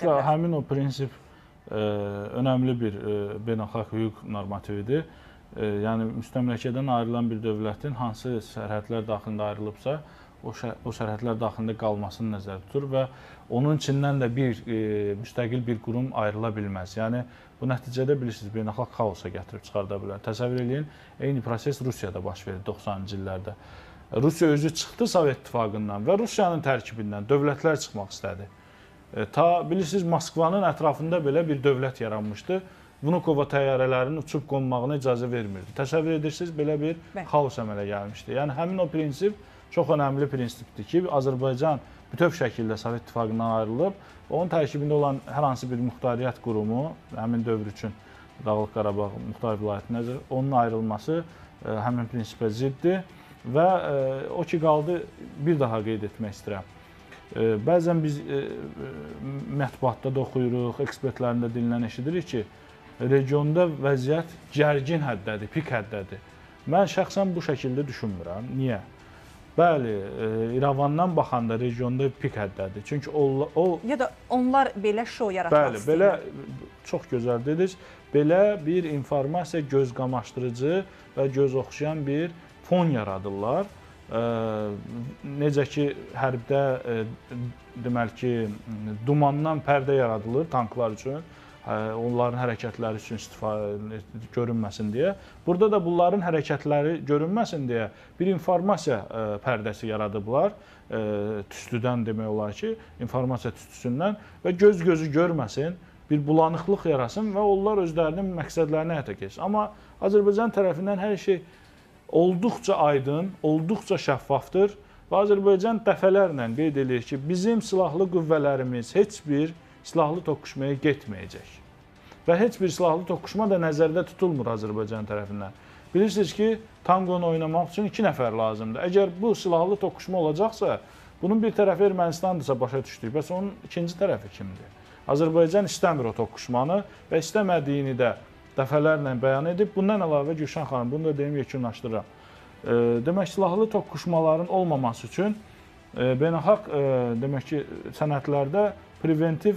Həmin o prinsip önemli bir beynəlxalq hüquq normatividir. Yəni, müstəmləkədən ayrılan bir dövlətin hansı sərhədlər daxilində ayrılıbsa, o sərhədlər daxilində qalmasını nəzərdə tutur və onun içindən də müstəqil bir qurum ayrıla bilməz. Yəni, bu nəticədə bilirsiniz, beynəlxalq xaosa gətirib çıxarda bilər. Təsəvvür edin, eyni proses Rusiyada baş verir 90-cı illərdə. Rusiya özü çıxdı Sovet İttifaqından və Rusiyanın tərkibindən dövlətlər çıxmaq istədi. Ta bilirsiniz, Moskvanın ətrafında belə bir dövlət yaranmışdı. Vnukova təyyarələrinin uçub qonmağına icazə vermirdi. Təsəvvür edirsiniz, belə bir xaos əmələ gəlmişdi. Yəni, həmin o prinsip çox önəmli prinsipdir ki, Azərbaycan bütöv şəkildə Sovet İttifaqından ayrılıb, onun tərkibində olan hər hansı bir muxtariyyət qurumu, həmin dövr üçün Dağlıq Qarabağ Muxtar Vilayətinə, onun ayrılması həmin prinsipə ziddir və o ki, qaldı, bir daha qeyd etmək istəyirəm. Bəzən biz mətbuatda da oxuyuruq, ekspertlərində dinlən eşidirik ki, regionda vəziyyət gərgin həddədir, pik həddədir. Mən şəxsən bu şəkildə düşünmürəm. Niyə? Bəli, İrəvandan baxanda regionda pik həddədir. Çünki ya da onlar belə şou yaratmaq istəyirlər. Bəli, belə çox gözəl dediniz. Belə bir informasiya göz qamaşdırıcı və göz oxşayan bir fon yaradırlar. Necə ki, hərbdə deməli ki, dumandan pərdə yaradılır tanklar üçün, onların hərəkətləri üçün istifadə görünməsin deyə. Burada da bunların hərəkətləri görünməsin deyə bir informasiya pərdəsi yaradıblar, tüstüdən demək olar ki, informasiya tüstüsündən və göz-gözü görməsin, bir bulanıqlıq yarasın və onlar özlərinin məqsədlərini həyata keçsin. Amma Azərbaycan tərəfindən hər şey olduqca aydın, olduqca şəffafdır və Azərbaycan dəfələrlə qeyd edir ki, bizim silahlı qüvvələrimiz heç bir silahlı toqquşmaya getməyəcək və heç bir silahlı toqquşma da nəzərdə tutulmur Azərbaycan tərəfindən. Bilirsiniz ki, tanqonu oynamaq üçün 2 nəfər lazımdır. Əgər bu silahlı toqquşma olacaqsa, bunun bir tərəfi Ermənistandırsa başa düşdük, bəs onun ikinci tərəfi kimdir? Azərbaycan istəmir o toqquşmanı və istəmədiyini də dəfələrlə bəyan edib. Bundan əlavə Gülşən xanım, bunu da deyim, yekunlaşdırıram. Demək, silahlı toqquşmaların olmaması üçün beynəlxalq sənədlərdə preventiv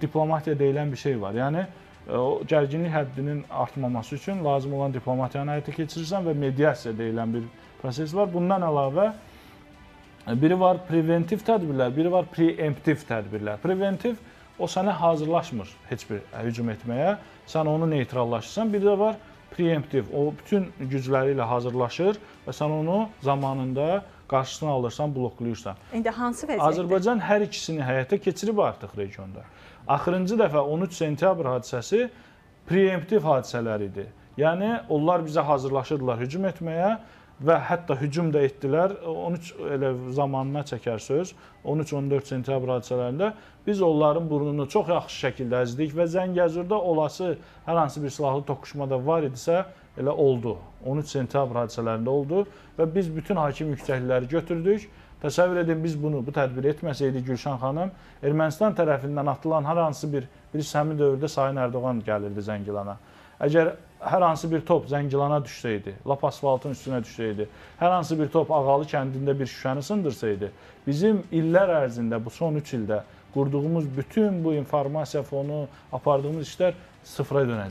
diplomatiya deyilən bir şey var. Yəni, gərginlik həddinin artmaması üçün lazım olan diplomatiyanı həyata keçirirsən və mediasiya deyilən bir proses var. Bundan əlavə biri var preventiv tədbirlər, biri var preemptiv tədbirlər. Preventiv o sənə hazırlaşmır heç bir hücum etməyə, sən onu neytrallaşırsan. Bir də var preemptiv, o bütün gücləri ilə hazırlaşır və sən onu zamanında qarşısına alırsan, bloklayırsan. İndi hansı vəziyyətdir? Azərbaycan hər ikisini həyata keçirib artıq regionda. Axırıncı dəfə 13 sentyabr hadisəsi preemptiv hadisələr idi. Yəni, onlar bizə hazırlaşırdılar hücum etməyə və hətta hücum da etdilər, 13 zamanına çəkər söz, 13-14 sentyabr hadisələrində biz onların burnunu çox yaxşı şəkildə əzdik və Zəngəzurda olası hər hansı bir silahlı toqquşmada var idisə, elə oldu. 13 sentyabr hadisələrində oldu və biz bütün hakim yüksəkliləri götürdük. Təsəvvür edin, biz bu tədbiri etməsəydik Gülşən xanım, Ermənistan tərəfindən atılan hər hansı bir səmi dövrdə Sayın Erdoğan gəlirdi Zəngilana. Əgər hər hansı bir top Zəngilana düşsəydi, lap asfaltın üstünə düşsəydi, hər hansı bir top Ağalı kəndində bir şüşəni sındırsaydı, bizim illər ərzində, bu son 3 ildə qurduğumuz bütün bu informasiya fonu, apardığımız işlər sıfıra dönəcək.